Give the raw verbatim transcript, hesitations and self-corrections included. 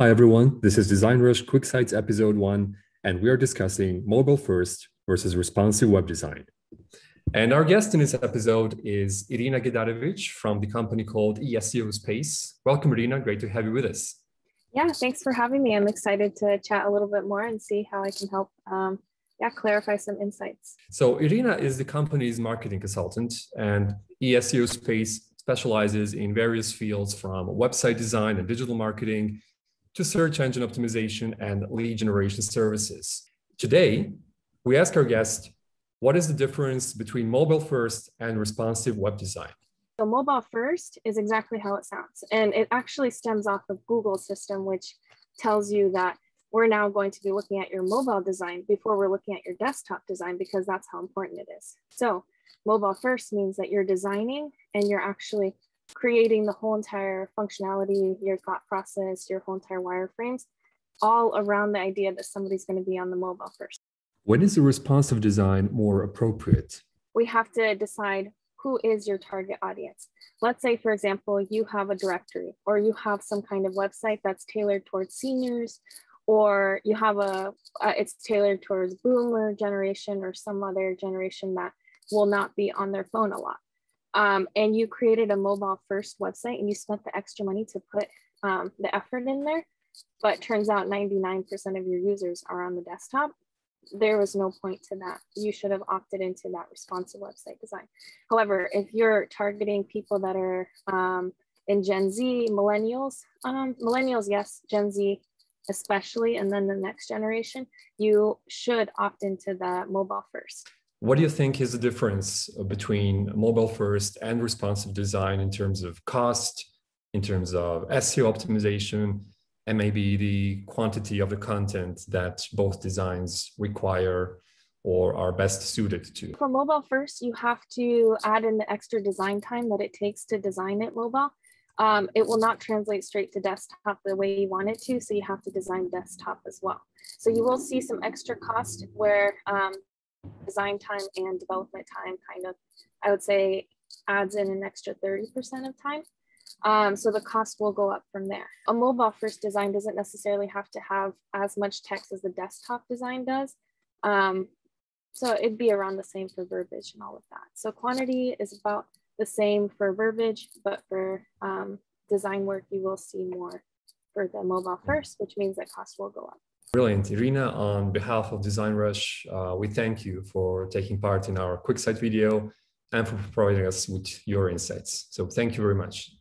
Hi everyone, this is Design Rush QuickSights episode one, and we are discussing mobile first versus responsive web design. And our guest in this episode is Irina Gedarevich from the company called eSEO Space. Welcome Irina, great to have you with us. Yeah, thanks for having me. I'm excited to chat a little bit more and see how I can help um, yeah, clarify some insights. So Irina is the company's marketing consultant, and eSEO Space specializes in various fields from website design and digital marketing to search engine optimization and lead generation services. Today, we ask our guest, what is the difference between mobile first and responsive web design? So mobile first is exactly how it sounds. And it actually stems off of Google's system, which tells you that we're now going to be looking at your mobile design before we're looking at your desktop design, because that's how important it is. So mobile first means that you're designing and you're actually creating the whole entire functionality, your thought process, your whole entire wireframes, all around the idea that somebody's going to be on the mobile first. When is the responsive design more appropriate? We have to decide who is your target audience. Let's say, for example, you have a directory or you have some kind of website that's tailored towards seniors, or you have a, uh, it's tailored towards boomer generation or some other generation that will not be on their phone a lot. Um, and you created a mobile first website and you spent the extra money to put um, the effort in there, but turns out ninety-nine percent of your users are on the desktop. There was no point to that. You should have opted into that responsive website design. However, if you're targeting people that are um, in Gen Z, millennials, um, millennials, yes, Gen Z especially, and then the next generation, you should opt into the mobile first. What do you think is the difference between mobile first and responsive design in terms of cost, in terms of S E O optimization, and maybe the quantity of the content that both designs require or are best suited to? For mobile first, you have to add in the extra design time that it takes to design it mobile. Um, it will not translate straight to desktop the way you want it to, so you have to design desktop as well. So you will see some extra cost where um, design time and development time kind of, I would say, adds in an extra thirty percent of time. Um, so the cost will go up from there. A mobile first design doesn't necessarily have to have as much text as the desktop design does. Um, so it'd be around the same for verbiage and all of that. So quantity is about the same for verbiage, but for um, design work, you will see more for the mobile first, which means that cost will go up. Brilliant. Irina, on behalf of Design Rush, uh, we thank you for taking part in our QuickSight video and for providing us with your insights. So thank you very much.